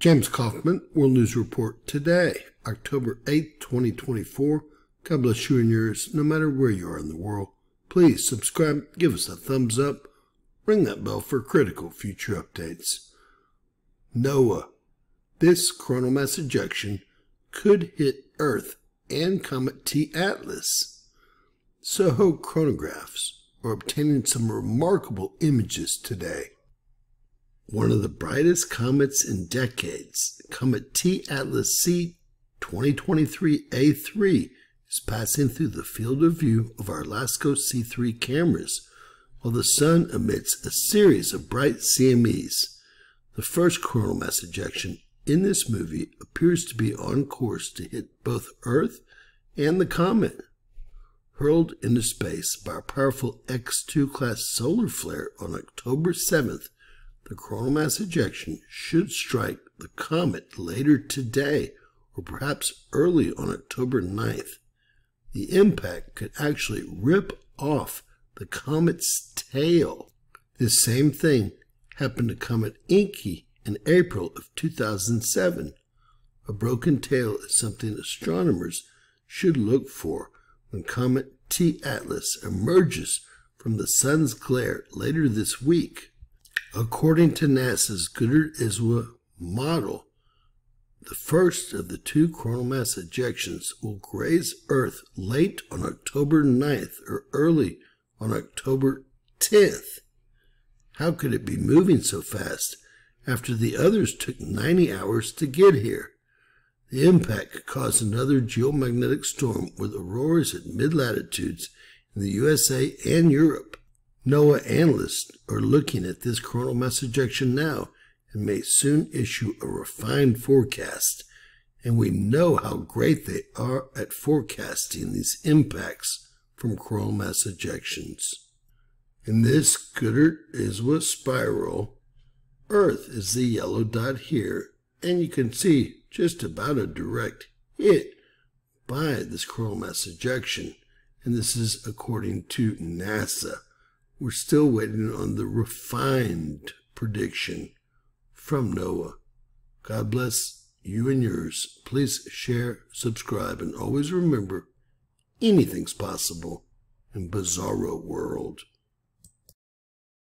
James Kaufman, World News Report today, October 8, 2024. God bless you and yours, no matter where you are in the world. Please subscribe, give us a thumbs up, ring that bell for critical future updates. NOAA. This coronal mass ejection could hit Earth and comet T-Atlas. SOHO chronographs are obtaining some remarkable images today. One of the brightest comets in decades, comet T-Atlas C 2023A3, is passing through the field of view of our Lasco C-3 cameras, while the sun emits a series of bright CMEs. The first coronal mass ejection in this movie appears to be on course to hit both Earth and the comet. Hurled into space by a powerful X2-class solar flare on October 7th, the coronal mass ejection should strike the comet later today, or perhaps early on October 9th. The impact could actually rip off the comet's tail. This same thing happened to comet Encke in April of 2007. A broken tail is something astronomers should look for when comet T-Atlas emerges from the sun's glare later this week. According to NASA's Goddard-Iswa model, the first of the two coronal mass ejections will graze Earth late on October 9th or early on October 10th. How could it be moving so fast after the others took 90 hours to get here? The impact could cause another geomagnetic storm with auroras at mid-latitudes in the USA and Europe. NOAA analysts are looking at this coronal mass ejection now and may soon issue a refined forecast, and we know how great they are at forecasting these impacts from coronal mass ejections. In this Goddard-Iswa spiral, Earth is the yellow dot here, and you can see just about a direct hit by this coronal mass ejection, and this is according to NASA. We're still waiting on the refined prediction from NOAA. God bless you and yours. Please share, subscribe, and always remember, anything's possible in Bizarro World.